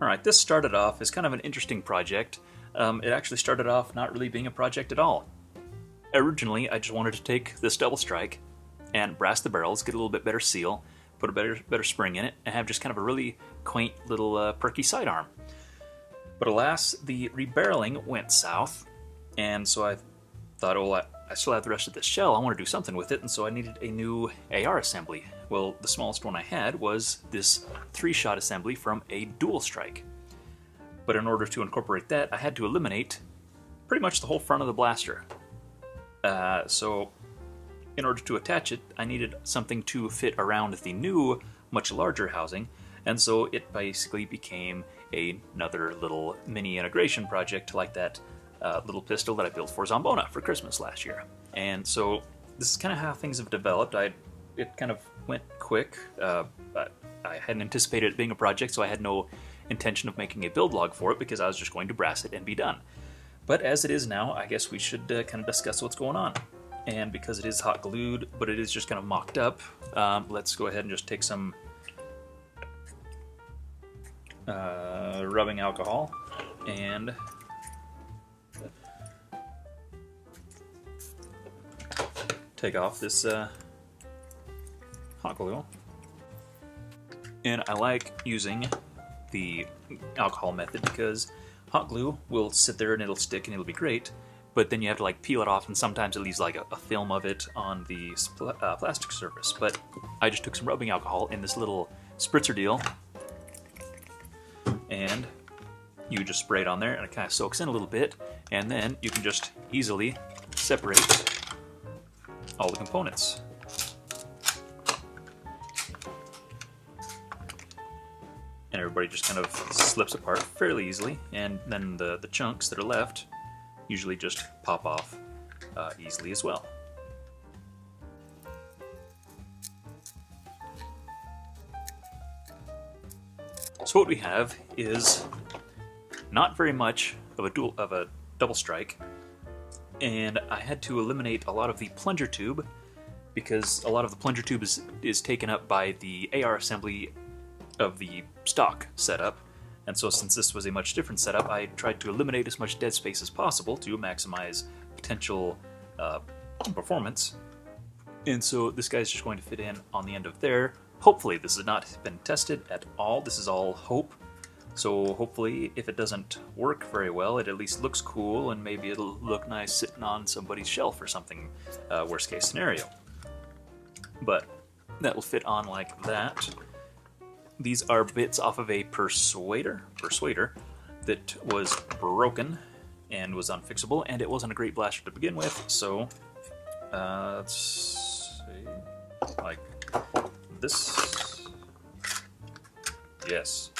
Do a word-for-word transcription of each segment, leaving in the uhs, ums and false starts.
Alright, this started off as kind of an interesting project. Um, it actually started off not really being a project at all. Originally, I just wanted to take this Double Strike and brass the barrels, get a little bit better seal, put a better, better spring in it, and have just kind of a really quaint little uh, perky sidearm. But alas, the rebarreling went south, and so I thought, oh, I, I still have the rest of this shell, I want to do something with it, and so I needed a new A R assembly. Well, the smallest one I had was this three-shot assembly from a Double Strike. But in order to incorporate that, I had to eliminate pretty much the whole front of the blaster. Uh, so in order to attach it, I needed something to fit around the new, much larger housing, and so it basically became a, another little mini integration project like that uh, little pistol that I built for Zambona for Christmas last year. And so this is kind of how things have developed. I, it kind of went quick. Uh, I, I hadn't anticipated it being a project, so I had no intention of making a build log for it because I was just going to brass it and be done. But as it is now, I guess we should uh, kind of discuss what's going on. And because it is hot glued, but it is just kind of mocked up, um, let's go ahead and just take some uh, rubbing alcohol and take off this uh, hot glue. And I like using the alcohol method because hot glue will sit there and it'll stick and it'll be great, but then you have to like peel it off and sometimes it leaves like a, a film of it on the spl uh, plastic surface. But I just took some rubbing alcohol in this little spritzer deal and you just spray it on there and it kind of soaks in a little bit, and then you can just easily separate all the components. And everybody just kind of slips apart fairly easily, and then the, the chunks that are left usually just pop off uh, easily as well. So what we have is not very much of a dual, of a Double Strike, and I had to eliminate a lot of the plunger tube because a lot of the plunger tube is, is taken up by the A R assembly of the stock setup, and so since this was a much different setup, I tried to eliminate as much dead space as possible to maximize potential uh, performance. And so this guy's just going to fit in on the end of there. Hopefully this has not been tested at all, this is all hope, so hopefully if it doesn't work very well, it at least looks cool and maybe it'll look nice sitting on somebody's shelf or something, uh, worst case scenario. But that will fit on like that. These are bits off of a Persuader, Persuader that was broken and was unfixable, and it wasn't a great blaster to begin with, so uh, let's see, like this, yes.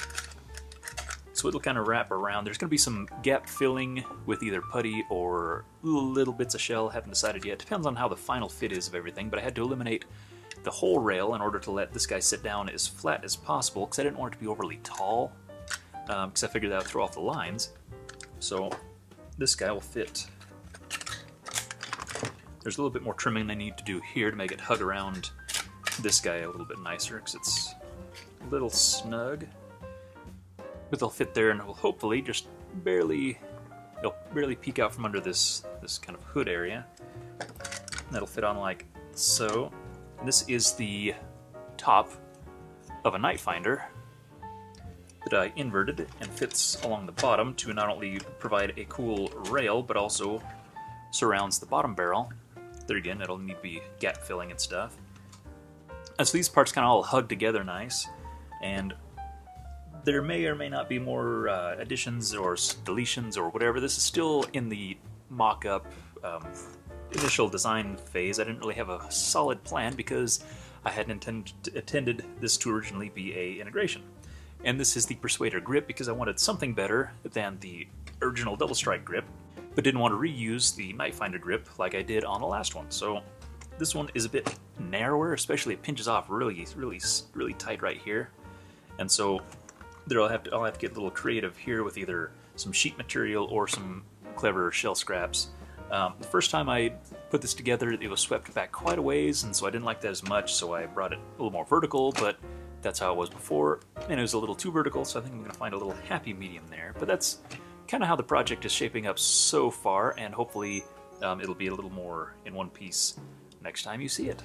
So it'll kind of wrap around. There's going to be some gap filling with either putty or little bits of shell, haven't decided yet. Depends on how the final fit is of everything, but I had to eliminate the whole rail in order to let this guy sit down as flat as possible because I didn't want it to be overly tall because um, I figured that would throw off the lines. So this guy will fit. There's a little bit more trimming I need to do here to make it hug around this guy a little bit nicer because it's a little snug, but they'll fit there and it will hopefully just barely, it'll barely peek out from under this, this kind of hood area. And that'll fit on like so. This is the top of a Nite Finder that I inverted and fits along the bottom to not only provide a cool rail, but also surrounds the bottom barrel. There again, it'll need to be gap filling and stuff. And so these parts kind of all hug together nice, and there may or may not be more uh, additions or deletions or whatever. This is still in the mock-up um, initial design phase. I didn't really have a solid plan because I hadn't intend intended this to originally be a integration. And this is the Persuader grip because I wanted something better than the original Double Strike grip, but didn't want to reuse the Nite Finder grip like I did on the last one. So this one is a bit narrower, especially it pinches off really, really, really tight right here. And so there I'll have to, I'll have to get a little creative here with either some sheet material or some clever shell scraps. Um, the first time I put this together, it was swept back quite a ways, and so I didn't like that as much, so I brought it a little more vertical, but That's how it was before, and it was a little too vertical, so I think I'm going to find a little happy medium there. But that's kind of how the project is shaping up so far, and hopefully um, it'll be a little more in one piece next time you see it.